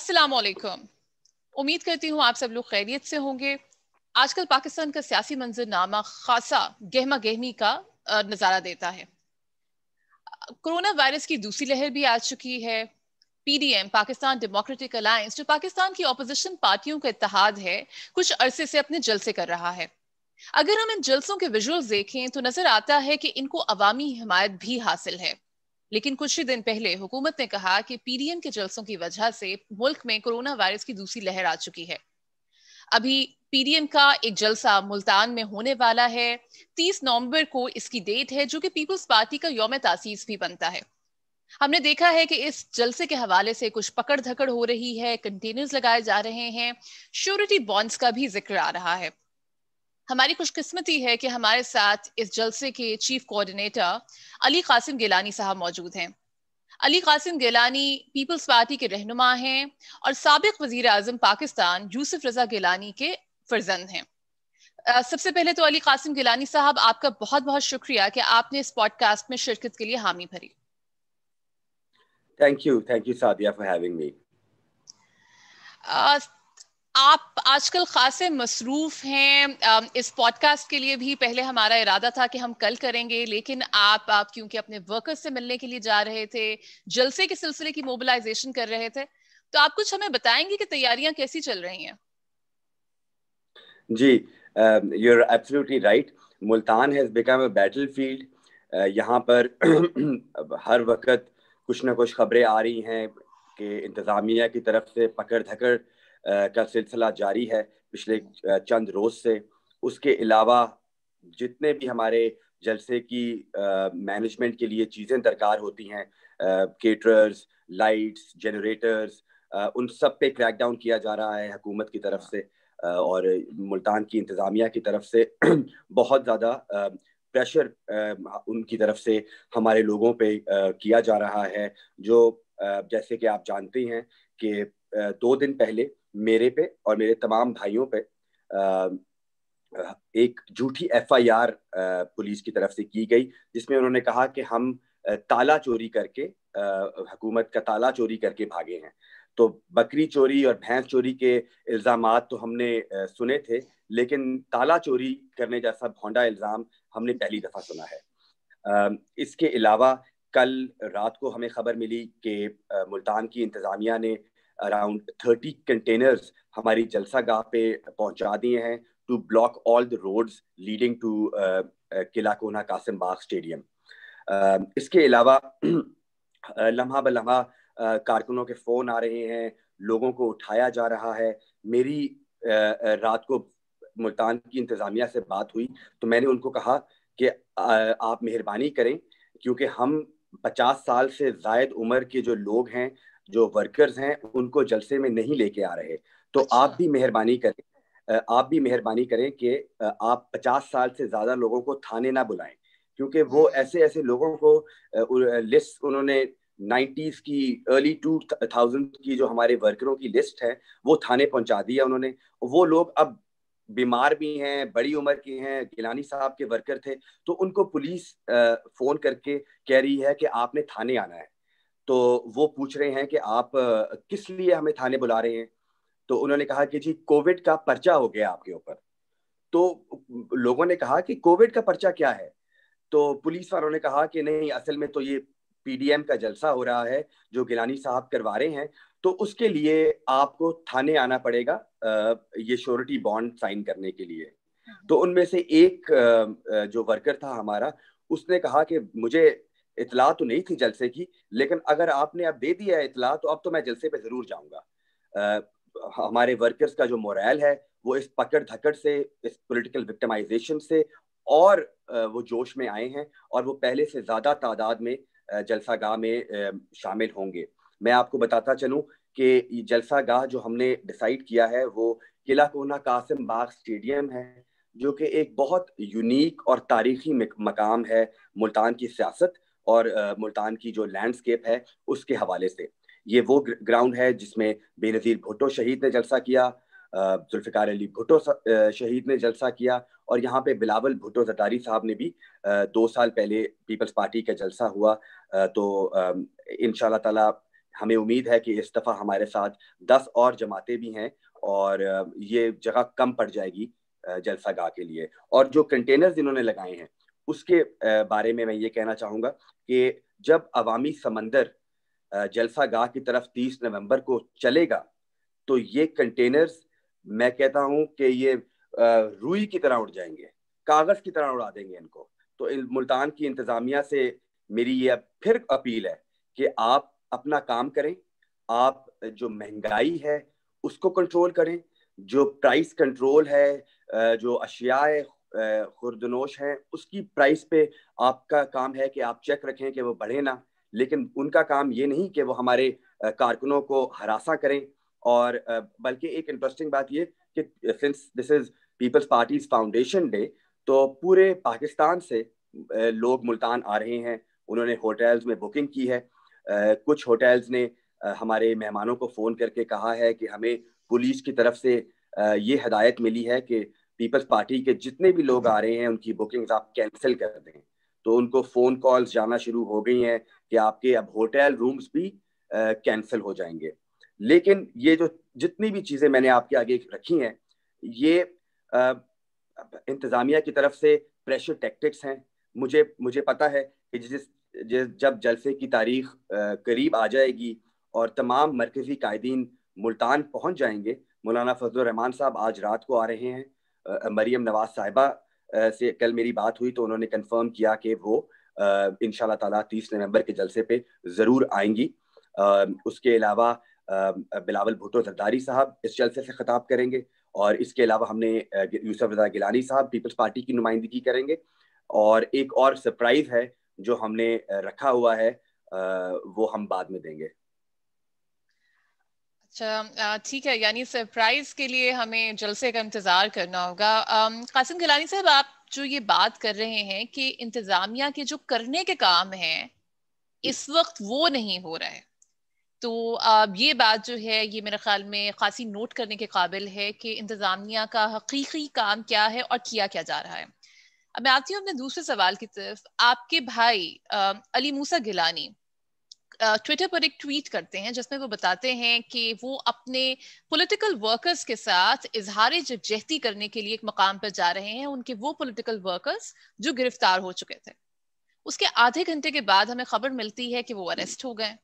अस्सलाम वालेकुम। उम्मीद करती हूँ आप सब लोग खैरियत से होंगे। आजकल पाकिस्तान का सियासी मंजरनामा खासा गहमा गहमी का नज़ारा देता है। कोरोना वायरस की दूसरी लहर भी आ चुकी है। पीडीएम पाकिस्तान डेमोक्रेटिक अलायंस, जो पाकिस्तान की अपोजिशन पार्टियों का इत्तेहाद है, कुछ अरसे से अपने जलसे कर रहा है। अगर हम इन जलसों के विजुअल्स देखें तो नजर आता है कि इनको अवामी हिमायत भी हासिल है। लेकिन कुछ ही दिन पहले हुकूमत ने कहा कि पीडीएम के जलसों की वजह से मुल्क में कोरोना वायरस की दूसरी लहर आ चुकी है। अभी पीडीएम का एक जलसा मुल्तान में होने वाला है। 30 नवंबर को इसकी डेट है, जो कि पीपल्स पार्टी का यौम तासीस भी बनता है। हमने देखा है कि इस जलसे के हवाले से कुछ पकड़ धकड़ हो रही है, कंटेनर्स लगाए जा रहे हैं, श्योरिटी बॉन्ड्स का भी जिक्र आ रहा है। हमारी खुशकिस्मती है कि हमारे साथ इस जलसे के चीफ कोऑर्डिनेटर अली कासिम गिलानी साहब मौजूद हैं। अली कासिम गिलानी पीपल्स पार्टी के रहनुमा हैं और साबिक वजीर आजम पाकिस्तान यूसुफ रजा गिलानी के फर्जंद हैं। सबसे पहले तो अली कासिम गिलानी साहब, आपका बहुत बहुत शुक्रिया कि आपने इस पॉडकास्ट में शिरकत के लिए हामी भरी। Thank you Sadia for having me. आप आजकल खासे मसरूफ हैं। इस पॉडकास्ट के लिए भी पहले हमारा इरादा था कि हम कल करेंगे, लेकिन आप क्योंकि अपने वर्कर्स से मिलने के लिए जा रहे थे, जलसे के सिलसिले की मोबिलाइजेशन कर रहे थे, तो आप कुछ हमें बताएंगे कि तैयारियां कैसी चल रही हैं? जी, you are absolutely right. Multan has become a battlefield. यहाँ पर हर वक्त कुछ ना कुछ खबरें आ रही हैं कि इंतज़ामिया की तरफ से पकड़ धकड़ का सिलसिला जारी है पिछले चंद रोज़ से। उसके अलावा जितने भी हमारे जलसे की मैनेजमेंट के लिए चीज़ें दरकार होती हैं, केटरर्स, लाइट्स, जनरेटर्स, उन सब पे क्रैकडाउन किया जा रहा है हुकूमत की तरफ से। और मुल्तान की इंतज़ामिया की तरफ से बहुत ज़्यादा प्रेशर उनकी तरफ से हमारे लोगों पे किया जा रहा है। जो जैसे कि आप जानते हैं कि 2 दिन पहले मेरे पे और मेरे तमाम भाइयों पे एक झूठी एफआईआर पुलिस की तरफ से की गई, जिसमें उन्होंने कहा कि हम ताला चोरी करके हुकूमत का ताला चोरी करके भागे हैं। तो बकरी चोरी और भैंस चोरी के इल्ज़ामात तो हमने सुने थे, लेकिन ताला चोरी करने जैसा भोंडा इल्ज़ाम हमने पहली दफ़ा सुना है। इसके अलावा कल रात को हमें खबर मिली कि मुल्तान की इंतज़ामिया ने अराउंड 30 कंटेनर्स हमारी जलसा गाह पे पहुंचा दिए हैं to block all the roads leading to Qila Kohna Qasim Bagh stadium. इसके अलावा लम्हा ब लम्हा कारकुनों के फ़ोन आ रहे हैं, लोगों को उठाया जा रहा है। मेरी रात को मुल्तान की इंतज़ामिया से बात हुई तो मैंने उनको कहा कि आप मेहरबानी करें, क्योंकि हम 50 साल से ज़ायद उम्र के जो लोग हैं, जो वर्कर्स हैं, उनको जलसे में नहीं लेके आ रहे। तो अच्छा। आप भी मेहरबानी करें कि आप 50 साल से ज़्यादा लोगों को थाने ना बुलाएं, क्योंकि वो ऐसे लोगों को लिस्ट उन्होंने 90s की अर्ली 2000 की जो हमारे वर्करों की लिस्ट है वो थाने पहुंचा दिया उन्होंने। वो लोग अब बीमार भी हैं, बड़ी उम्र के हैं। गिलानी साहब के वर्कर थे, तो उनको पुलिस फ़ोन करके कह रही है कि आपने थाने आना है। तो वो पूछ रहे हैं कि आप किस लिए हमें थाने बुला रहे हैं। तो उन्होंने कहा कि जी कोविड का पर्चा हो गया आपके ऊपर। तो लोगों ने कहा कि कोविड का पर्चा क्या है? तो पुलिस वालों ने कहा कि नहीं, असल में तो ये पीडीएम का जलसा हो रहा है जो गिलानी साहब करवा रहे हैं, तो उसके लिए आपको थाने आना पड़ेगा ये श्योरिटी बॉन्ड साइन करने के लिए। तो उनमें से एक जो वर्कर था हमारा, उसने कहा कि मुझे इतला तो नहीं थी जलसे की, लेकिन अगर आपने अब दे दिया है इतला तो अब तो मैं जलसे पे ज़रूर जाऊँगा। हमारे वर्कर्स का जो मोरल है वो इस पकड़ धकड़ से, इस पोलिटिकल विक्टिमाइजेशन से और वो जोश में आए हैं और वो पहले से ज़्यादा तादाद में जलसा गाह में शामिल होंगे। मैं आपको बताता चलूं कि जलसा गाह जो हमने डिसाइड किया है वो किला कोना कासिम बाग स्टेडियम है, जो कि एक बहुत यूनिक और तारीखी मकाम है मुल्तान की सियासत और मुल्तान की जो लैंडस्केप है उसके हवाले से। ये वो ग्राउंड है जिसमें बेनज़ीर भुट्टो शहीद ने जलसा किया, जुल्फ़िकार अली भुट्टो शहीद ने जलसा किया, और यहाँ पे बिलावल भुट्टो जरदारी साहब ने भी 2 साल पहले पीपल्स पार्टी का जलसा हुआ। तो इंशाल्लाह ताला हमें उम्मीद है कि इस दफ़ा हमारे साथ 10 और जमातें भी हैं और ये जगह कम पड़ जाएगी जलसा गाह के लिए। और जो कंटेनर्स इन्होंने लगाए हैं उसके बारे में मैं ये कहना चाहूँगा कि जब अवामी समंदर जलसा गाह की तरफ 30 नवंबर को चलेगा तो ये कंटेनर्स मैं कहता हूँ कि ये रुई की तरह उड़ जाएंगे, कागज़ की तरह उड़ा देंगे इनको। तो मुल्तान की इंतज़ामिया से मेरी ये फिर अपील है कि आप अपना काम करें, आप जो महंगाई है उसको कंट्रोल करें, जो प्राइस कंट्रोल है, जो अशियाए खुर्दनोश हैं उसकी प्राइस पे आपका काम है कि आप चेक रखें कि वो बढ़े ना, लेकिन उनका काम ये नहीं कि वो हमारे कारकुनों को हरासा करें। और बल्कि एक इंटरेस्टिंग बात ये कि since this is peoples Party's foundation day तो पूरे पाकिस्तान से लोग मुल्तान आ रहे हैं, उन्होंने होटल्स में बुकिंग की है। कुछ होटल्स ने हमारे मेहमानों को फ़ोन करके कहा है कि हमें पुलिस की तरफ से ये हदायत मिली है कि पीपल्स पार्टी के जितने भी लोग आ रहे हैं उनकी बुकिंग्स आप कैंसिल कर दें। तो उनको फ़ोन कॉल्स जाना शुरू हो गई हैं कि आपके अब होटल रूम्स भी कैंसिल हो जाएंगे। लेकिन ये जो जितनी भी चीज़ें मैंने आपके आगे रखी हैं ये इंतज़ामिया की तरफ से प्रेशर टैक्टिक्स हैं। मुझे पता है कि जब जलसे की तारीख करीब आ जाएगी और तमाम मरकज़ी कायदीन मुल्तान पहुंच जाएंगे। मौलाना फजलुर रहमान साहब आज रात को आ रहे हैं। मरीम नवाज साहिबा से कल मेरी बात हुई तो उन्होंने कंफर्म किया कि वो इंशाल्लाह ताला 30 नवंबर के जलसे पे ज़रूर आएंगी। उसके अलावा बिलावल भुट्टो जरदारी साहब इस जलसे से ख़िताब करेंगे और इसके अलावा हमने यूसुफ रज़ा गिलानी साहब पीपल्स पार्टी की नुमाइंदगी करेंगे। और एक और सरप्राइज़ है जो हमने रखा हुआ है वो हम बाद में देंगे। अच्छा ठीक है, यानी सरप्राइज के लिए हमें जलसे का इंतजार करना होगा। कासिम गिलानी साहब, आप जो ये बात कर रहे हैं कि इंतजामिया के जो करने के काम हैं इस वक्त वो नहीं हो रहा है, तो ये बात जो है ये मेरे ख्याल में खासी नोट करने के काबिल है कि इंतजामिया का हकीकी काम क्या है और किया क्या जा रहा है। अब मैं आती हूँ अपने दूसरे सवाल की तरफ। आपके भाई अली मूसा गिलानी ट्विटर पर एक ट्वीट करते हैं जिसमें वो बताते हैं कि वो अपने पॉलिटिकल वर्कर्स के साथ इजहार जगजहती करने के लिए एक मकाम पर जा रहे हैं। उनके वो पॉलिटिकल वर्कर्स जो गिरफ्तार हो चुके थे, उसके आधे घंटे के बाद हमें खबर मिलती है कि वो अरेस्ट हो गए।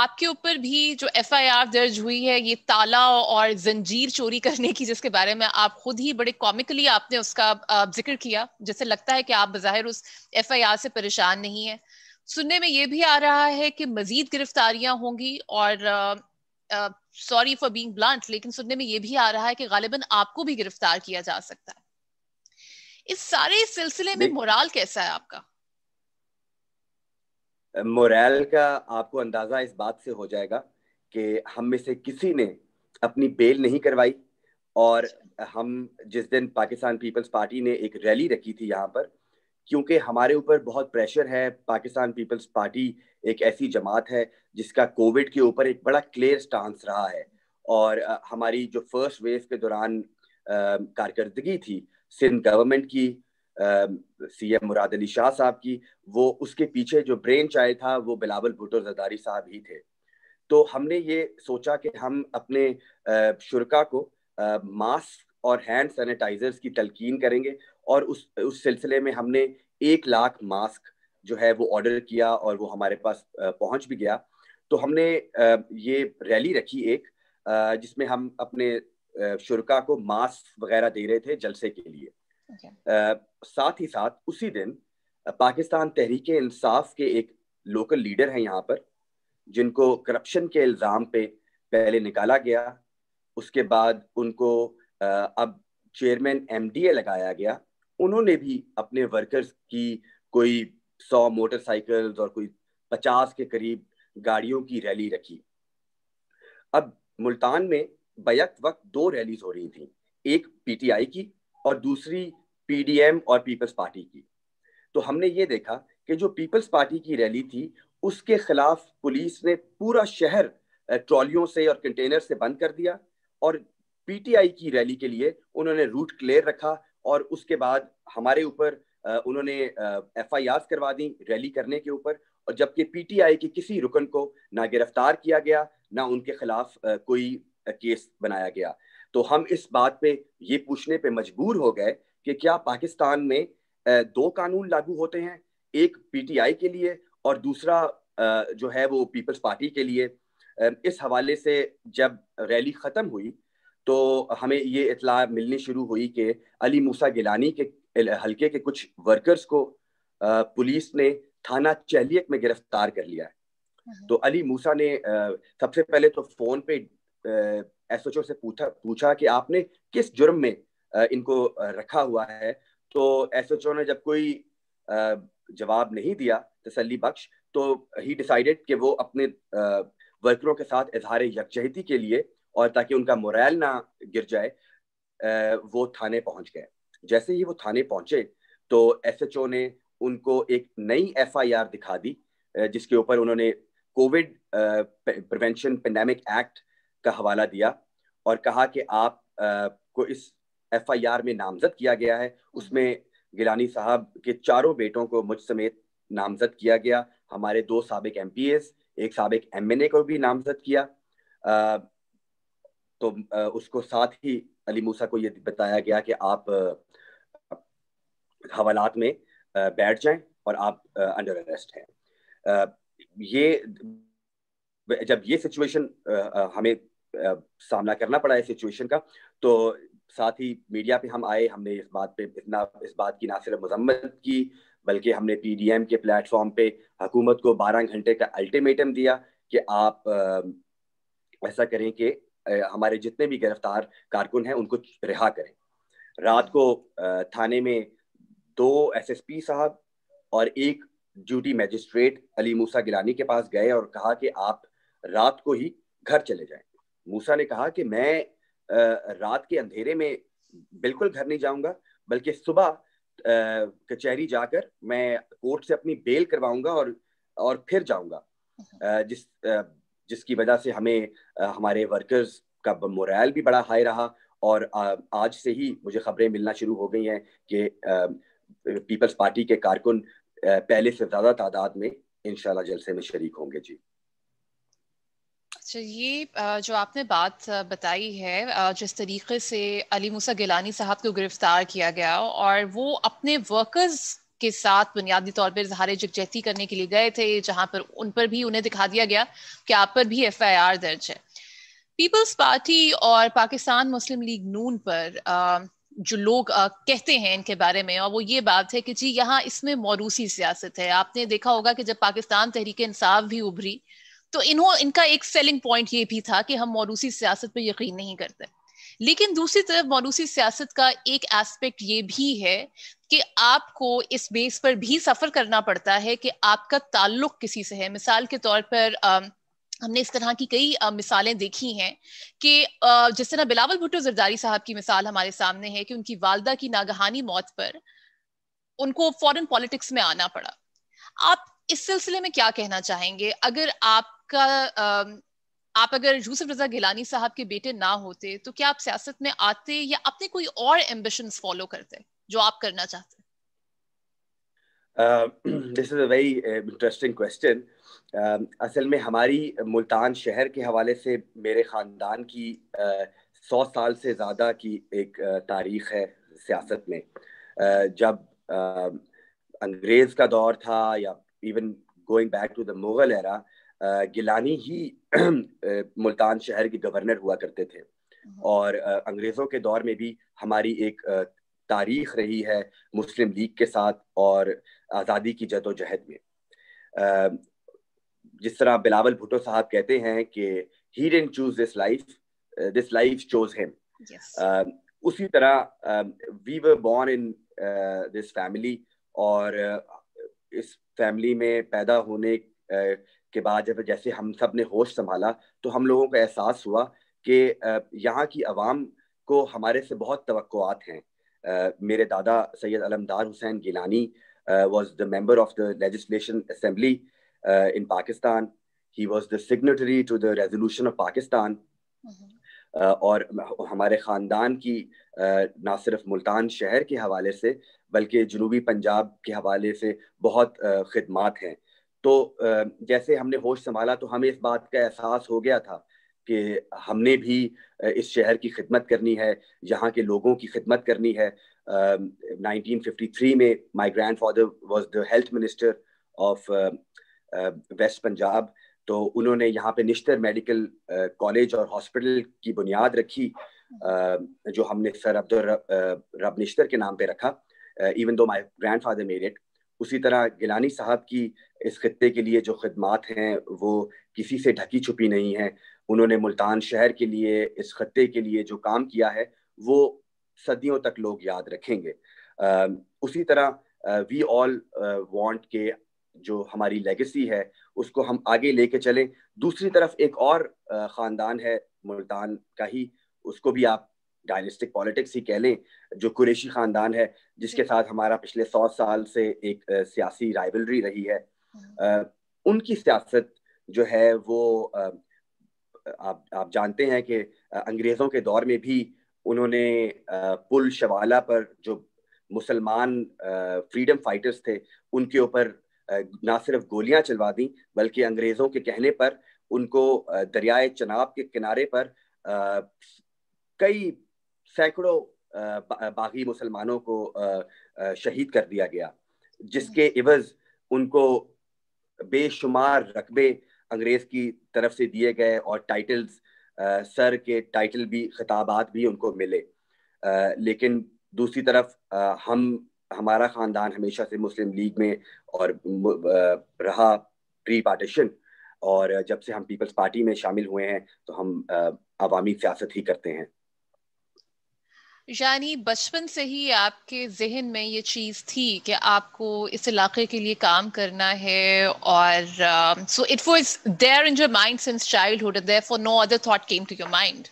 आपके ऊपर भी जो FIR दर्ज हुई है ये ताला और जंजीर चोरी करने की, जिसके बारे में आप खुद ही बड़े कॉमिकली आपने उसका जिक्र किया, जैसे लगता है कि आप बज़ाहिर उस FIR से परेशान नहीं है। सुनने में ये भी आ रहा है कि मजीद गिरफ्तारियां होंगी और सॉरी फॉर बीइंग ब्लंट, लेकिन सुनने में ये भी आ रहा है कि गालिबन आपको भी गिरफ्तार किया जा सकता है। इस सारे सिलसिले में मोराल कैसा है आपका? मोरल का आपको अंदाज़ा इस बात से हो जाएगा कि हम में से किसी ने अपनी बेल नहीं करवाई। और हम जिस दिन पाकिस्तान पीपल्स पार्टी ने एक रैली रखी थी यहाँ पर, क्योंकि हमारे ऊपर बहुत प्रेशर है। पाकिस्तान पीपल्स पार्टी एक ऐसी जमात है जिसका कोविड के ऊपर एक बड़ा क्लियर स्टांस रहा है और हमारी जो फर्स्ट वेव के दौरान कारकर्दगी थी सिंध गवर्नमेंट की, CM मुराद अली शाह साहब की, वो उसके पीछे जो ब्रेन चाय था वो बिलावल भुट्टो जरदारी साहब ही थे। तो हमने ये सोचा कि हम अपने शुरका को मास्क और हैंड सैनिटाइजर्स की तलकीन करेंगे और उस सिलसिले में हमने 1 लाख मास्क जो है वो ऑर्डर किया और वो हमारे पास पहुंच भी गया। तो हमने ये रैली रखी एक जिसमें हम अपने शुरका को मास्क वगैरह दे रहे थे जलसे के लिए। साथ ही साथ उसी दिन पाकिस्तान तहरीक इंसाफ के एक लोकल लीडर हैं यहाँ पर जिनको करप्शन के इल्ज़ाम पे पहले निकाला गया, उसके बाद उनको अब चेयरमैन MDA लगाया गया। उन्होंने भी अपने वर्कर्स की कोई 100 मोटरसाइकिल्स और कोई 50 के करीब गाड़ियों की रैली रखी। अब मुल्तान में बैक वक्त 2 रैलीज हो रही थी, एक PTI की और दूसरी PDM और पीपल्स पार्टी की। तो हमने ये देखा कि जो पीपल्स पार्टी की रैली थी उसके खिलाफ पुलिस ने पूरा शहर ट्रॉलियों से और कंटेनर से बंद कर दिया और PTI की रैली के लिए उन्होंने रूट क्लियर रखा। और उसके बाद हमारे ऊपर उन्होंने एफआईआर करवा दी रैली करने के ऊपर, और जबकि पीटीआई के किसी रुकन को ना गिरफ्तार किया गया ना उनके खिलाफ कोई केस बनाया गया। तो हम इस बात पे ये पूछने पे मजबूर हो गए कि क्या पाकिस्तान में दो कानून लागू होते हैं, एक पीटीआई के लिए और दूसरा जो है वो पीपल्स पार्टी के लिए। इस हवाले से जब रैली ख़त्म हुई तो हमें ये इतला मिलनी शुरू हुई कि अली मूसा गिलानी के हलके के कुछ वर्कर्स को पुलिस ने थाना चैलियत में गिरफ्तार कर लिया है। तो अली मूसा ने सबसे पहले तो फ़ोन पे एसओचओ से पूछा कि आपने किस जुर्म में इनको रखा हुआ है। तो एसओचओ ने जब कोई जवाब नहीं दिया तसल्ली बख्श, तो ही डिसाइडेड कि वो अपने वर्करों के साथ इजहार यकजहती के लिए और ताकि उनका मोरल ना गिर जाए वो थाने पहुंच गए। जैसे ही वो थाने पहुंचे तो एसएचओ ने उनको एक नई एफआईआर दिखा दी जिसके ऊपर उन्होंने कोविड प्रिवेंशन पेंडेमिक एक्ट का हवाला दिया और कहा कि आप को इस एफआईआर में नामजद किया गया है। उसमें गिलानी साहब के चारों बेटों को मुझ समेत नामजद किया गया, हमारे 2 साबिक एमपीएस, एक साबिक एमएनए को भी नामजद किया। तो उसको साथ ही अली मूसा को ये बताया गया कि आप हवालात में बैठ जाएं और आप अंडर अरेस्ट हैं। ये जब ये सिचुएशन हमें सामना करना पड़ा है सिचुएशन का, तो साथ ही मीडिया पे हम आए, हमने इस बात की ना सिर्फ मजम्मत की बल्कि हमने पीडीएम के प्लेटफॉर्म पे हुकूमत को 12 घंटे का अल्टीमेटम दिया कि आप ऐसा करें कि हमारे जितने भी गिरफ्तार कारकुन हैं उनको रिहा करें। रात को थाने में 2 एसएसपी साहब और एक ड्यूटी मैजिस्ट्रेट अली मूसा गिलानी के पास गए और कहा कि आप रात को ही घर चले जाएं। मूसा ने कहा कि मैं रात के अंधेरे में बिल्कुल घर नहीं जाऊंगा, बल्कि सुबह कचहरी जाकर मैं कोर्ट से अपनी बेल करवाऊंगा और फिर जाऊंगा, जिसकी वजह से हमें हमारे वर्कर्स का मोरल भी बड़ा हाई रहा। और आज से ही मुझे खबरें मिलना शुरू हो गई हैं कि पीपल्स पार्टी के कारकुन पहले से ज़्यादा तादाद में इंशाल्लाह जलसे में शरीक होंगे। जी अच्छा, ये जो आपने बात बताई है जिस तरीके से अली मूसा गिलानी साहब को गिरफ्तार किया गया और वो अपने वर्कर्स के साथ बुनियादी तौर पर इजहार जगजहती करने के लिए गए थे, जहां पर उन पर भी उन्हें दिखा दिया गया कि आप पर भी एफआईआर दर्ज है। पीपल्स पार्टी और पाकिस्तान मुस्लिम लीग नून पर जो लोग कहते हैं इनके बारे में, और वो ये बात है कि जी यहाँ इसमें मौरूसी सियासत है। आपने देखा होगा कि जब पाकिस्तान तहरीक इंसाफ भी उभरी तो इनका एक सेलिंग पॉइंट ये भी था कि हम मौरूसी सियासत पर यकीन नहीं करते, लेकिन दूसरी तरफ मौरूसी सियासत का एक एस्पेक्ट ये भी है कि आपको इस बेस पर भी सफ़र करना पड़ता है कि आपका ताल्लुक किसी से है। मिसाल के तौर पर हमने इस तरह की कई मिसालें देखी हैं कि जिस तरह बिलावल भुट्टो जरदारी साहब की मिसाल हमारे सामने है कि उनकी वालदा की नागहानी मौत पर उनको फॉरेन पॉलिटिक्स में आना पड़ा। आप इस सिलसिले में क्या कहना चाहेंगे? अगर अगर यूसुफ रजा गिलानी साहब के बेटे ना होते तो क्या आप सियासत में आते या अपने कोई और एम्बिशंस फॉलो करते जो आप करना चाहते? This is a very interesting question. असल में हमारी मुल्तान शहर के हवाले से मेरे ख़ानदान की 100 साल से ज़्यादा की एक तारीख़ है सियासत में। जब अंग्रेज़ का दौर था या even going back to the Mughal era, Gilani ही मुल्तान शहर के गवर्नर हुआ करते थे और अंग्रेज़ों के दौर में भी हमारी एक तारीख रही है मुस्लिम लीग के साथ और आज़ादी की जदोजहद में। जिस तरह बिलावल भुट्टो साहब कहते हैं कि he didn't choose this life chose him। Yes. उसी तरह we were born in this family और इस फैमिली में पैदा होने के बाद जब जैसे हम सब ने होश संभाला तो हम लोगों को एहसास हुआ कि यहाँ की आवाम को हमारे से बहुत तवक्कोआत हैं। मेरे दादा Syed अलमदार Hussain Gilani was the member of the legislation assembly in Pakistan. He was the signatory to the resolution of Pakistan. और हमारे ख़ानदान की ना सिर्फ मुल्तान शहर के हवाले से बल्कि जनूबी पंजाब के हवाले से बहुत खिदमात हैं। तो जैसे हमने होश संभाला तो हमें इस बात का एहसास हो गया था कि हमने भी इस शहर की खिदमत करनी है, यहाँ के लोगों की खिदमत करनी है। 1953 में my grandfather was the health minister of West Punjab, तो उन्होंने यहाँ पे निश्तर मेडिकल कॉलेज और हॉस्पिटल की बुनियाद रखी, जो हमने सर अब्दुल रब निश्तर के नाम पे रखा, even though my grandfather made it. उसी तरह गिलानी साहब की इस खित्ते के लिए जो खिदमात हैं वो किसी से ढकी छुपी नहीं हैं। उन्होंने मुल्तान शहर के लिए, इस खित्ते के लिए जो काम किया है वो सदियों तक लोग याद रखेंगे। उसी तरह वी ऑल वांट के जो हमारी लेगेसी है उसको हम आगे लेके चलें। दूसरी तरफ एक और ख़ानदान है मुल्तान का ही, उसको भी आप डायनेस्टिक पॉलिटिक्स ही कह लें, जो कुरैशी ख़ानदान है, जिसके साथ हमारा पिछले 100 साल से एक सियासी राइवलरी रही है। उनकी सियासत जो है वो आप जानते हैं कि अंग्रेज़ों के दौर में भी उन्होंने पुल शवाला पर जो मुसलमान फ्रीडम फाइटर्स थे उनके ऊपर ना सिर्फ गोलियां चलवा दी बल्कि अंग्रेज़ों के कहने पर उनको दरियाए चनाब के किनारे पर कई सैकड़ों बागी मुसलमानों को शहीद कर दिया गया, जिसके इवज़ उनको बेशुमार रकबे अंग्रेज़ की तरफ से दिए गए और टाइटल्स, सर के टाइटल भी, खिताबात भी उनको मिले। लेकिन दूसरी तरफ हमारा ख़ानदान हमेशा से मुस्लिम लीग में और रहा प्री पार्टीशन, और जब से हम पीपल्स पार्टी में शामिल हुए हैं तो हम आवामी सियासत ही करते हैं। यानी बचपन से ही आपके जहन में ये चीज़ थी कि आपको इस इलाके के लिए काम करना है, और so it was there in your mind since childhood, therefore no other thought came to your mind.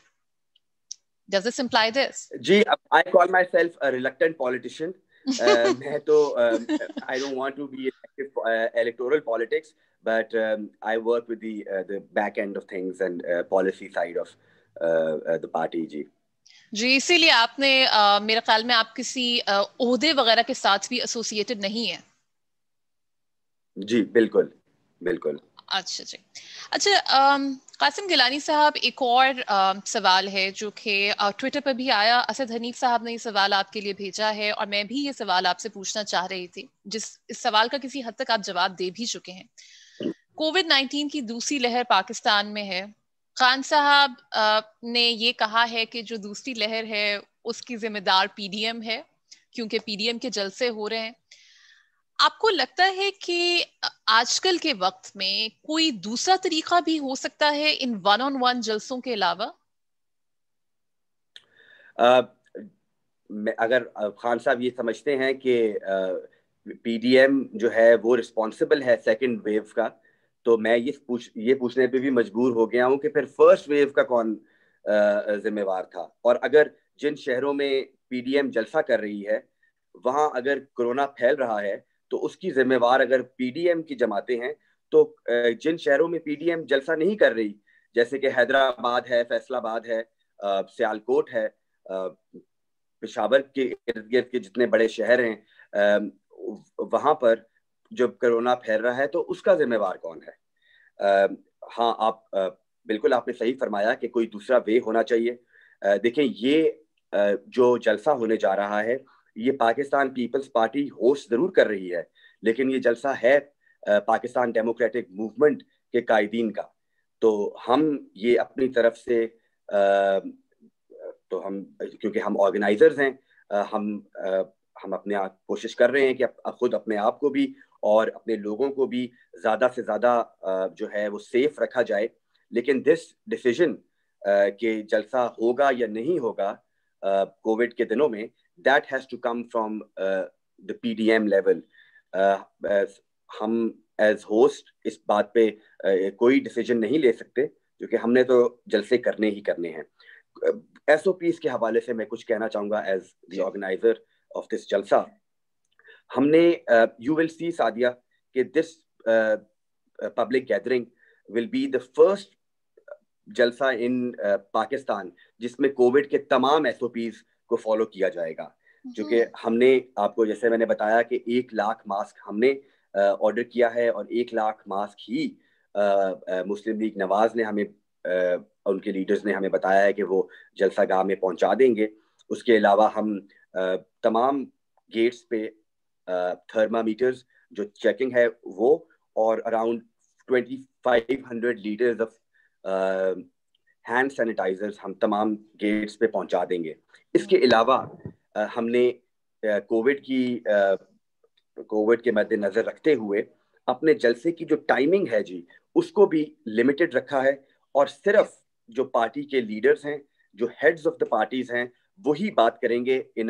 Does this imply this? जी, I call my self a reluctant politician. मैं तो I don't want to be active electoral politics, but I work with the back end of things and policy side of the party. जी, इसीलिए आपने मेरे ख्याल में आप किसी ओहदे वगैरह के साथ भी एसोसिएटेड नहीं है। जी बिल्कुल बिल्कुल। अच्छा जी, अच्छा कासिम गिलानी साहब, एक और सवाल है जो कि ट्विटर पर भी आया। असद हनीफ साहब ने ये सवाल आपके लिए भेजा है और मैं भी ये सवाल आपसे पूछना चाह रही थी, इस सवाल का किसी हद तक आप जवाब दे भी चुके हैं। कोविड-19 की दूसरी लहर पाकिस्तान में है। खान साहब ने ये कहा है कि जो दूसरी लहर है उसकी जिम्मेदार पीडीएम है, क्योंकि पीडीएम के जलसे हो रहे हैं। आपको लगता है कि आजकल के वक्त में कोई दूसरा तरीका भी हो सकता है इन वन ऑन वन जलसों के अलावा? अगर खान साहब ये समझते हैं कि पीडीएम जो है वो रिस्पॉन्सिबल है सेकंड वेव का, तो मैं ये पूछने पे भी मजबूर हो गया हूँ कि फिर फर्स्ट वेव का कौन जिम्मेवार था। और अगर जिन शहरों में पीडीएम जलसा कर रही है वहाँ अगर कोरोना फैल रहा है तो उसकी जिम्मेवार अगर पीडीएम की जमाते हैं, तो जिन शहरों में पीडीएम जलसा नहीं कर रही, जैसे कि हैदराबाद है, फैसलाबाद है, सियालकोट है, पेशावर के इर्द गिर्द के जितने बड़े शहर हैं, वहाँ पर जब कोरोना फैल रहा है तो उसका जिम्मेवार कौन है? हाँ, आप बिल्कुल आपने सही फरमाया कि कोई दूसरा वे होना चाहिए। देखें, ये जो जलसा होने जा रहा है ये पाकिस्तान पीपल्स पार्टी होस्ट ज़रूर कर रही है, लेकिन ये जलसा है पाकिस्तान डेमोक्रेटिक मूवमेंट के कायदीन का। तो हम ये अपनी तरफ से तो हम, क्योंकि हम ऑर्गेनाइजर्स हैं, हम अपने आप कोशिश कर रहे हैं कि खुद अपने आप को भी और अपने लोगों को भी ज़्यादा से ज़्यादा जो है वो सेफ रखा जाए। लेकिन दिस डिसीजन कि जलसा होगा या नहीं होगा कोविड के दिनों में, that has to come from the PDM level. हम as host इस बात पे कोई डिसीजन नहीं ले सकते, क्योंकि हमने तो जलसे करने ही करने हैं। SOPs के हवाले से मैं कुछ कहना चाहूँगा as the organizer of this जलसा। हमने you will see सादिया कि this public gathering will be the first जलसा in Pakistan जिसमें कोविड के तमाम SOPs को फॉलो किया जाएगा। चूँकि हमने आपको, जैसे मैंने बताया कि 1 लाख मास्क हमने ऑर्डर किया है और 1 लाख मास्क ही मुस्लिम लीग नवाज ने हमें, उनके लीडर्स ने हमें बताया है कि वो जलसा गाह में पहुँचा देंगे। उसके अलावा हम तमाम गेट्स पे थर्मामीटर्स जो चेकिंग है वो, और around 2500 litres of hand sanitizers हम तमाम गेट्स पे पहुंचा देंगे। इसके अलावा हमने कोविड के मद्देनज़र रखते हुए अपने जलसे की जो टाइमिंग है जी उसको भी लिमिटेड रखा है, और सिर्फ जो पार्टी के लीडर्स हैं, जो हेड्स ऑफ द पार्टीज़ हैं, वही बात करेंगे इन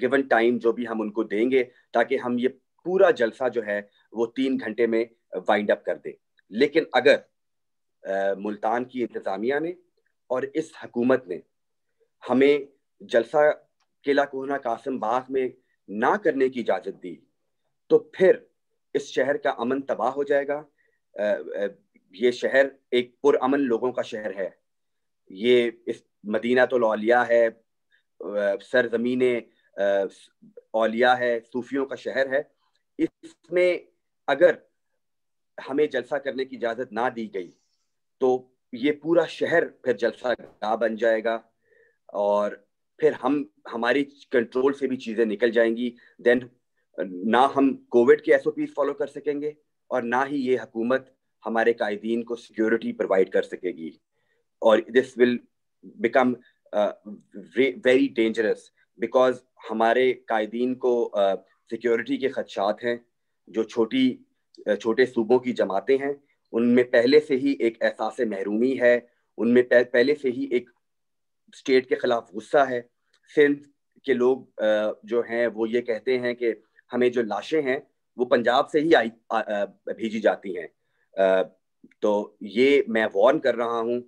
गिवन टाइम जो भी हम उनको देंगे, ताकि हम ये पूरा जलसा जो है वो 3 घंटे में वाइंड अप कर दें। लेकिन अगर मुल्तान की इंतज़ामिया ने और इस हकूमत ने हमें जलसा किला कोहना कासिम बाग में ना करने की इजाज़त दी तो फिर इस शहर का अमन तबाह हो जाएगा। ये शहर एक पुरअमन लोगों का शहर है। ये इस मदीना तो लौलिया है, सरजमीने औलिया है, सूफियों का शहर है। इसमें अगर हमें जलसा करने की इजाज़त ना दी गई तो ये पूरा शहर फिर जलसा गाह बन जाएगा और फिर हम, हमारी कंट्रोल से भी चीज़ें निकल जाएंगी। देन ना हम कोविड के SOPs फॉलो कर सकेंगे और ना ही ये हुकूमत हमारे कायदीन को सिक्योरिटी प्रोवाइड कर सकेगी, और this will become very dangerous because हमारे कायदीन को सिक्योरिटी के खदशात हैं। जो छोटे सूबों की जमातें हैं उनमें पहले से ही एक एहसास महरूमी है, उनमें पहले से ही एक स्टेट के खिलाफ गुस्सा है। सिंध के लोग जो हैं वो ये कहते हैं कि हमें जो लाशें हैं वो पंजाब से ही भेजी जाती हैं। तो ये मैं वार्न कर रहा हूँ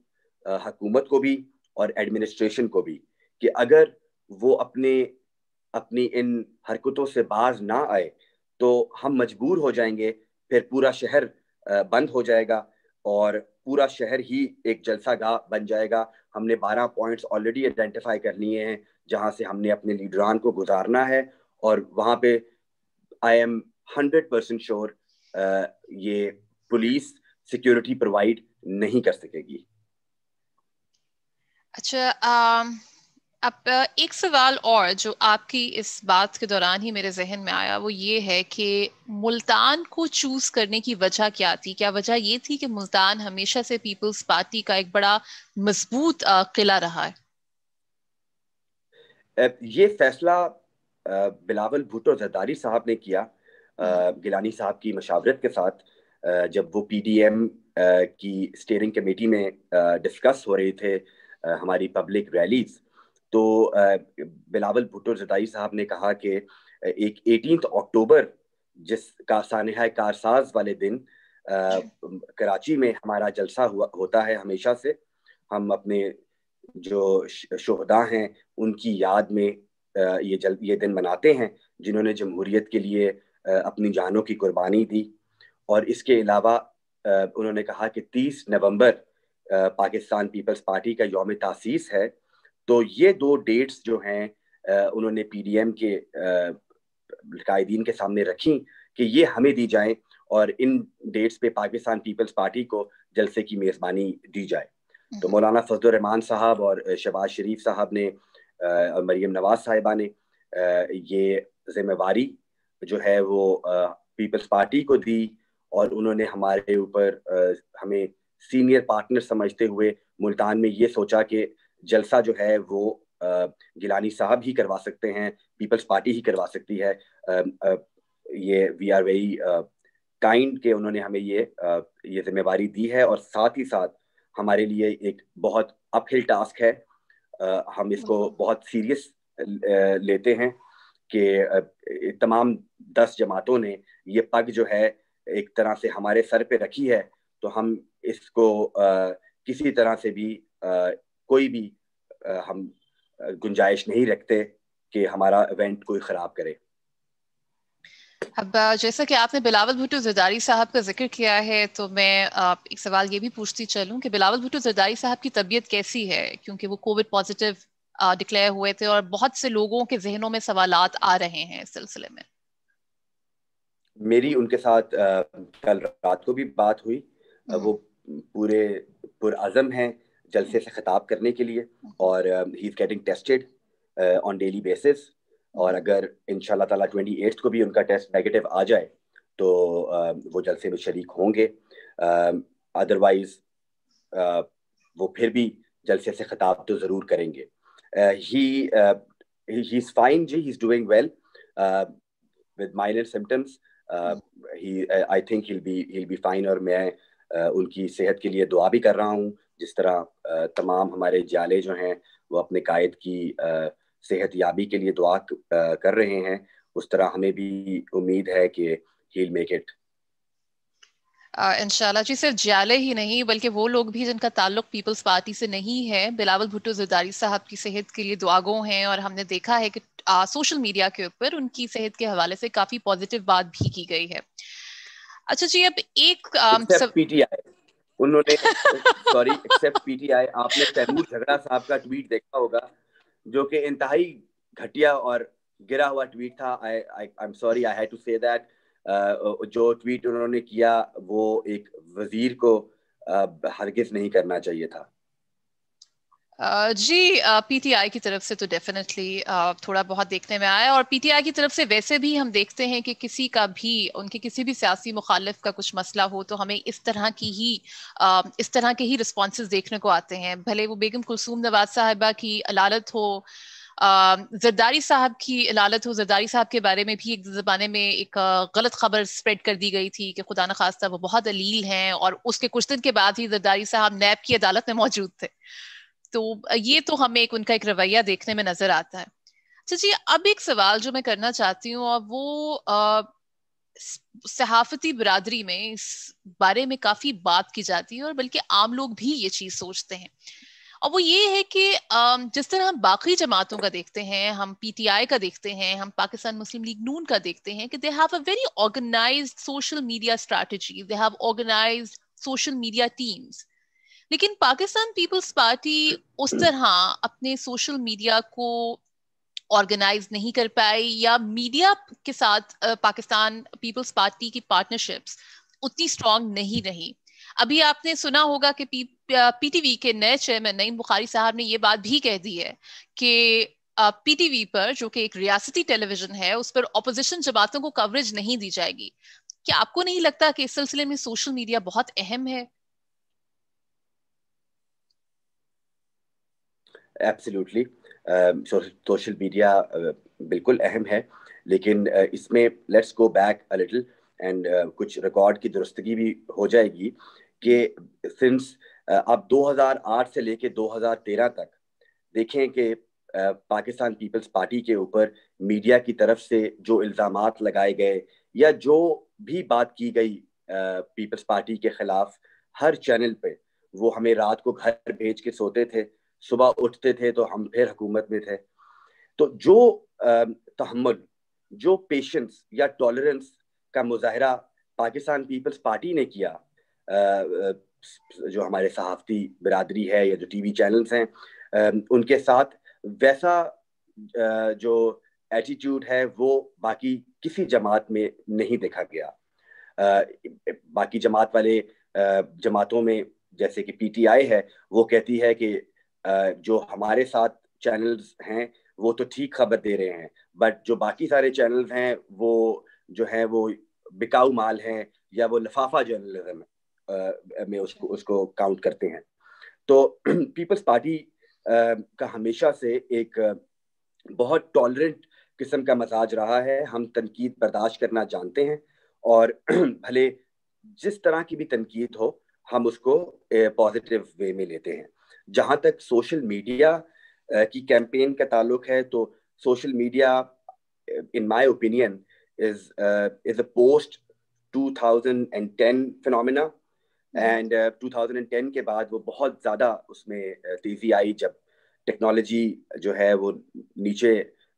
हकूमत को भी और एडमिनिस्ट्रेशन को भी कि अगर वो अपनी इन हरकतों से बाज ना आए तो हम मजबूर हो जाएंगे, फिर पूरा शहर बंद हो जाएगा और पूरा शहर ही एक जलसा गाह बन जाएगा। हमने 12 पॉइंट्स ऑलरेडी आइडेंटिफाई कर लिए हैं जहां से हमने अपने लीडरान को गुजारना है, और वहां पे आई एम 100% श्योर ये पुलिस सिक्योरिटी प्रोवाइड नहीं कर सकेगी। अच्छा, अब एक सवाल और जो आपकी इस बात के दौरान ही मेरे जहन में आया वो ये है कि मुल्तान को चूज़ करने की वजह क्या थी? क्या वजह ये थी कि मुल्तान हमेशा से पीपल्स पार्टी का एक बड़ा मजबूत किला रहा है? ये फैसला बिलावल भुट्टो जरदारी साहब ने किया, गिलानी साहब की मशावरत के साथ। जब वो PDM की स्टीयरिंग कमेटी में डिस्कस हो रहे थे हमारी पब्लिक रैलीज, तो बिलावल भुट्टो जरदारी साहब ने कहा कि एक 18 अक्टूबर जिसका सानहा कारसाज वाले दिन कराची में हमारा जलसा होता है हमेशा से, हम अपने जो शोहदा हैं उनकी याद में ये दिन मनाते हैं जिन्होंने जमहूरियत के लिए अपनी जानों की कुर्बानी दी। और इसके अलावा उन्होंने कहा कि 30 नवंबर पाकिस्तान पीपल्स पार्टी का यौम तासीस है। तो ये 2 डेट्स जो हैं उन्होंने PDM के कायदीन के सामने रखी कि ये हमें दी जाए और इन डेट्स पे पाकिस्तान पीपल्स पार्टी को जलसे की मेज़बानी दी जाए। तो मौलाना फजलुर रहमान साहब और शहबाज शरीफ साहब ने और मरीम नवाज साहिबा ने ये जिम्मेवारी जो है वो पीपल्स पार्टी को दी, और उन्होंने हमारे ऊपर, हमें सीनियर पार्टनर समझते हुए मुल्तान में ये सोचा कि जलसा जो है वो गिलानी साहब ही करवा सकते हैं, पीपल्स पार्टी ही करवा सकती है। ये वी आर वेरी काइंड के उन्होंने हमें ये जिम्मेवारी दी है, और साथ ही साथ हमारे लिए एक बहुत अपहिल टास्क है। हम इसको बहुत सीरियस लेते हैं कि तमाम 10 जमातों ने ये पग जो है एक तरह से हमारे सर पे रखी है, तो हम इसको किसी तरह से भी कोई भी हम गुंजाइश नहीं रखते कि हमारा इवेंट कोई खराब करे। अब जैसा कि आपने बिलावल भुट्टो जरदारी साहब का जिक्र किया है तो मैं एक सवाल ये भी पूछती चलूं कि बिलावल भुट्टो जरदारी साहब की तबीयत कैसी है, क्योंकि वो कोविड पॉजिटिव डिक्लेयर हुए थे और बहुत से लोगों के जहनों में सवालात आ रहे हैं इस सिलसिले में। मेरी उनके साथ कल रात को भी बात हुई, वो पूरे पुरअज़म हैं जलसे से खिताब करने के लिए और he is getting tested on daily basis और अगर इंशाल्लाह ताला 28 को भी उनका टेस्ट नेगेटिव आ जाए तो वो जलसे में शरीक होंगे, अदरवाइज वो फिर भी जलसे से खिताब तो ज़रूर करेंगे। He is fine ji, he is doing well with minor symptoms. I think he'll be fine और मैं उनकी सेहत के लिए दुआ भी कर रहा हूँ, जिस तरह तमाम हमारे जाले जो हैं वो अपने कायद की सेहत याबी के लिए दुआ कर रहे हैं, उस तरह हमें भी उम्मीद है कि he'll make it। इंशाल्लाह जी। सिर्फ जियाले ही नहीं बल्कि वो लोग भी जिनका ताल्लुक पीपल्स पार्टी से नहीं है, बिलावल भुट्टो जरदारी साहब की सेहत के लिए दुआगो हैं और हमने देखा है कि सोशल मीडिया के ऊपर उनकी सेहत के हवाले से काफी पॉजिटिव बात भी की गई है। अच्छा जी, अब एक PTI उन्होंने सॉरी एक्सेप्ट PTI, आपने तैमूर झगड़ा साहब का ट्वीट देखा होगा जो कि इंतहाई घटिया और गिरा हुआ ट्वीट था। I am sorry, I had to say that. जो ट्वीट उन्होंने किया वो एक वजीर को हरगिज नहीं करना चाहिए था। जी, PTI की तरफ से तो डेफिनेटली थोड़ा बहुत देखने में आया और PTI की तरफ से वैसे भी हम देखते हैं कि किसी का भी उनके किसी भी सियासी मुखालिफ का कुछ मसला हो तो हमें इस तरह के ही रिस्पॉन्सेज देखने को आते हैं, भले वो बेगम कुलसूम नवाज साहिबा की अलालत हो, जरदारी साहब की लालत हो। जरदारी साहब के बारे में भी एक ज़माने में एक गलत खबर स्प्रेड कर दी गई थी कि खुदा न खास्ता वो बहुत अलील हैं और उसके कुछ दिन के बाद ही जरदारी साहब नैब की अदालत में मौजूद थे, तो ये तो हमें उनका एक रवैया देखने में नजर आता है। अच्छा जी, अब एक सवाल जो मैं करना चाहती हूँ और वो सहाफती बिरादरी में इस बारे में काफ़ी बात की जाती है और बल्कि आम लोग भी ये चीज़ सोचते हैं, और वो ये है कि जिस तरह हम बाकी जमातों का देखते हैं, हम PTI का देखते हैं, हम पाकिस्तान मुस्लिम लीग नून का देखते हैं कि they have a very organized social media strategy, they have organized social media teams, लेकिन पाकिस्तान पीपल्स पार्टी उस तरह अपने सोशल मीडिया को ऑर्गेनाइज नहीं कर पाई या मीडिया के साथ पाकिस्तान पीपल्स पार्टी की पार्टनरशिप्स उतनी स्ट्रॉन्ग नहीं रही। अभी आपने सुना होगा कि PTV के नए चेयरमैन नईम बुखारी साहब ने ये बात भी कह दी है कि PTV पर, जो कि एक रियासती टेलीविजन है, उस पर ऑपोजिशन जमातों को कवरेज नहीं दी जाएगी। क्या आपको नहीं लगता कि इस सिलसिले में सोशल मीडिया बहुत अहम है? एब्सोल्युटली, सोशल मीडिया बिल्कुल अहम है, लेकिन इसमें let's go back a little and कुछ रिकॉर्ड की दुरुस्तगी भी हो जाएगी कि सिंस आप 2008 से लेके 2013 तक देखें कि पाकिस्तान पीपल्स पार्टी के ऊपर मीडिया की तरफ से जो इल्ज़ामात लगाए गए या जो भी बात की गई पीपल्स पार्टी के ख़िलाफ़, हर चैनल पे वो हमें रात को घर भेज के सोते थे, सुबह उठते थे तो हम फिर हुकूमत में थे। तो जो तहम्मुल, जो पेशेंस या टॉलरेंस का मुजाहरा पाकिस्तान पीपल्स पार्टी ने किया, जो हमारे सहाफ़ती बिरादरी है या जो TV चैनल्स हैं उनके साथ वैसा जो एटीट्यूड है वो बाकी किसी जमात में नहीं देखा गया। बाकी जमात वाले जमातों में जैसे कि PTI है, वो कहती है कि जो हमारे साथ चैनल्स हैं वो तो ठीक खबर दे रहे हैं, बट जो बाकी सारे चैनल्स हैं वो जो है वो बिकाऊ माल हैं या वो लफाफा जर्नलिज्म में उसको काउंट करते हैं। तो पीपल्स पार्टी का हमेशा से एक बहुत टॉलरेंट किस्म का मजाज रहा है। हम तनकीद बर्दाश्त करना जानते हैं और भले जिस तरह की भी तनकीद हो हम उसको पॉजिटिव वे में लेते हैं। जहाँ तक सोशल मीडिया की कैंपेन का ताल्लुक है, तो social media in my opinion is a post 2010 phenomena and 2010 के बाद वो बहुत ज़्यादा उसमें तेज़ी आई, जब टेक्नोलॉजी जो है वो नीचे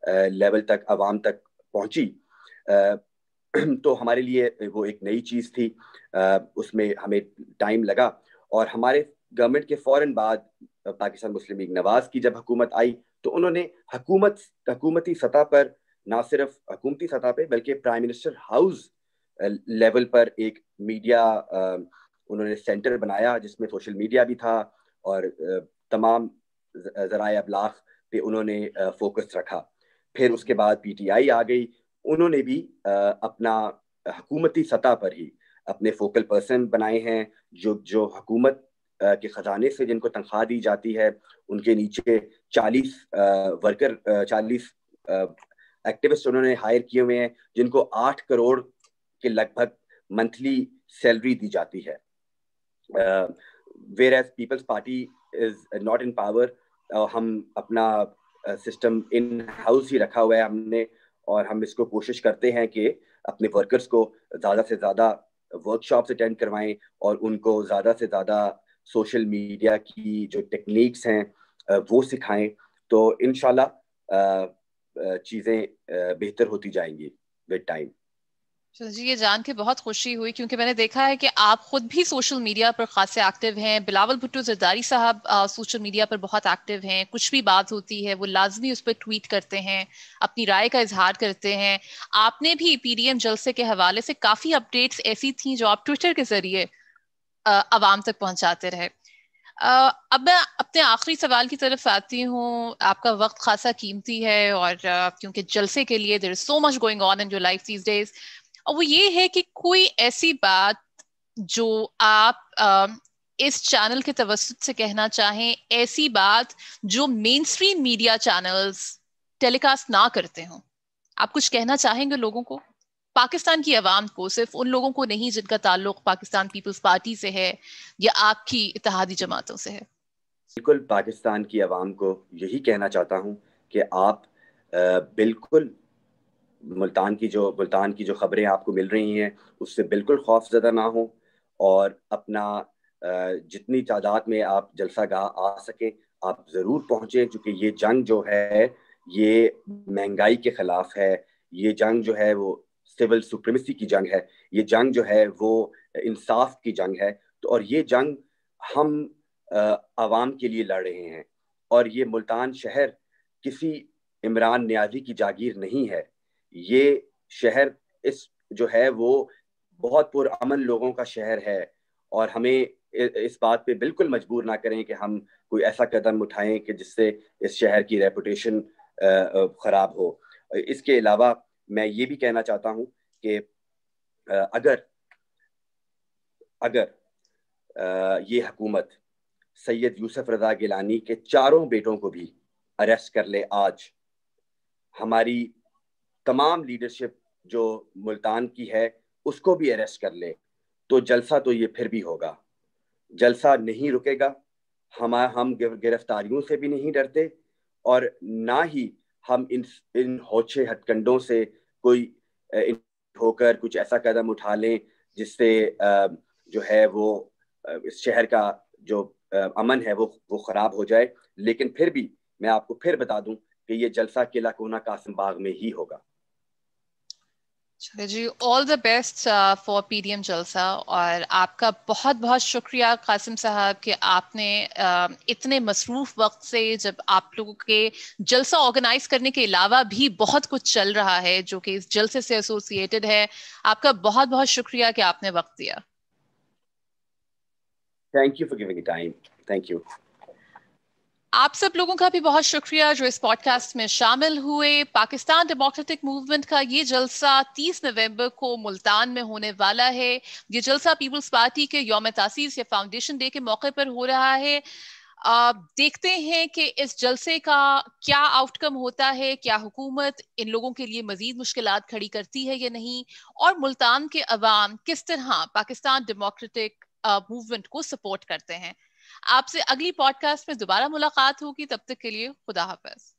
लेवल तक, आवाम तक पहुँची, तो हमारे लिए वो एक नई चीज़ थी, उसमें हमें टाइम लगा। और हमारे गवर्नमेंट के फ़ौरन बाद पाकिस्तान मुस्लिम लीग नवाज़ की जब हुकूमत आई तो उन्होंने हकूमती सतह पर, ना सिर्फ हकूमती सतह पर बल्कि प्राइम मिनिस्टर हाउस लेवल पर एक मीडिया उन्होंने सेंटर बनाया जिसमें सोशल मीडिया भी था और तमाम ज़राए अबलाग पे उन्होंने फोकस रखा। फिर उसके बाद पीटीआई आ गई, उन्होंने भी अपना हकूमती सतह पर ही अपने फोकल पर्सन बनाए हैं जो हकूमत के ख़जाने से जिनको तनख्वाह दी जाती है, उनके नीचे 40 एक्टिविस्ट उन्होंने हायर किए हुए हैं जिनको 8 करोड़ के लगभग मंथली सैलरी दी जाती है। Whereas peoples party is not in power, हम अपना सिस्टम इन हाउस ही रखा हुआ है हमने, और हम इसको कोशिश करते हैं कि अपने वर्कर्स को ज़्यादा से ज़्यादा वर्कशॉप्स अटेंड करवाएं और उनको ज़्यादा से ज़्यादा सोशल मीडिया की जो टेक्निक्स हैं वो सिखाएं, तो इंशाल्लाह चीज़ें बेहतर होती जाएंगी विद टाइम। चलो जी, ये जान के बहुत खुशी हुई क्योंकि मैंने देखा है कि आप खुद भी सोशल मीडिया पर खासे एक्टिव हैं। बिलावल भुट्टो जरदारी साहब सोशल मीडिया पर बहुत एक्टिव हैं, कुछ भी बात होती है वो लाजमी उस पर ट्वीट करते हैं, अपनी राय का इजहार करते हैं। आपने भी पीडीएम जलसे के हवाले से काफ़ी अपडेट्स ऐसी थी जो आप ट्विटर के जरिए आवाम तक पहुँचाते रहे। अब मैं अपने आखिरी सवाल की तरफ आती हूँ। आपका वक्त खासा कीमती है और क्योंकि जलसे के लिए there is so much going on in your life these days, और वो ये है कि कोई ऐसी बात जो आप इस चैनल के तवस्सुत से कहना चाहें, ऐसी बात जो mainstream media channels telecast ना करते हों, आप कुछ कहना चाहेंगे लोगों को, पाकिस्तान की आवाम को, सिर्फ उन लोगों को नहीं जिनका ताल्लुक पाकिस्तान पीपल्स पार्टी से है या आपकी इत्तेहादी जमातों से है? बिल्कुल, पाकिस्तान की आवाम को यही कहना चाहता हूँ कि आप बिल्कुल मुल्तान की जो ख़बरें आपको मिल रही हैं उससे बिल्कुल खौफज़दा ना हो, और अपना जितनी तादाद में आप जलसा गाह आ सकें आप ज़रूर पहुँचें, क्योंकि ये जंग जो है ये महंगाई के ख़िलाफ़ है, ये जंग जो है वो सिविल सुप्रीमेसी की जंग है, ये जंग जो है वो इंसाफ की जंग है। तो और ये जंग हम आवाम के लिए लड़ रहे हैं, और ये मुल्तान शहर किसी इमरान नियाज़ी की जागीर नहीं है, ये शहर इस जो है वो बहुत पुरअमन लोगों का शहर है, और हमें इस बात पे बिल्कुल मजबूर ना करें कि हम कोई ऐसा कदम उठाएं कि जिससे इस शहर की रेपुटेशन ख़राब हो। इसके अलावा मैं ये भी कहना चाहता हूँ कि अगर ये हुकूमत सैयद यूसुफ रज़ा गिलानी के 4 बेटों को भी अरेस्ट कर ले आज, हमारी तमाम लीडरशिप जो मुल्तान की है उसको भी अरेस्ट कर ले, तो जलसा तो ये फिर भी होगा, जलसा नहीं रुकेगा। हम गिरफ्तारियों से भी नहीं डरते और ना ही हम इन होछे हथकंडों से कोई होकर कुछ ऐसा कदम उठा लें जिससे जो है वो इस शहर का जो अमन है वो ख़राब हो जाए। लेकिन फिर भी मैं आपको फिर बता दूं कि ये जलसा किला कोना कासिम बाग में ही होगा। चलिए जी, all the best for PDM जलसा, और आपका बहुत बहुत शुक्रिया कासिम साहब कि आपने इतने मसरूफ़ वक्त से, जब आप लोगों के जलसा ऑर्गेनाइज करने के अलावा भी बहुत कुछ चल रहा है जो कि इस जलसे से एसोसिएटेड है, आपका बहुत बहुत शुक्रिया कि आपने वक्त दिया। Thank you for giving time. Thank you. आप सब लोगों का भी बहुत शुक्रिया जो इस पॉडकास्ट में शामिल हुए। पाकिस्तान डेमोक्रेटिक मूवमेंट का ये जलसा 30 नवंबर को मुल्तान में होने वाला है। ये जलसा पीपल्स पार्टी के यौम तासीस या फाउंडेशन डे के मौके पर हो रहा है। देखते हैं कि इस जलसे का क्या आउटकम होता है, क्या हुकूमत इन लोगों के लिए मज़ीद मुश्किलात खड़ी करती है या नहीं, और मुल्तान के अवाम किस तरह पाकिस्तान डेमोक्रेटिक मूवमेंट को सपोर्ट करते हैं। आपसे अगली पॉडकास्ट में दोबारा मुलाकात होगी, तब तक के लिए खुदा हाफिज।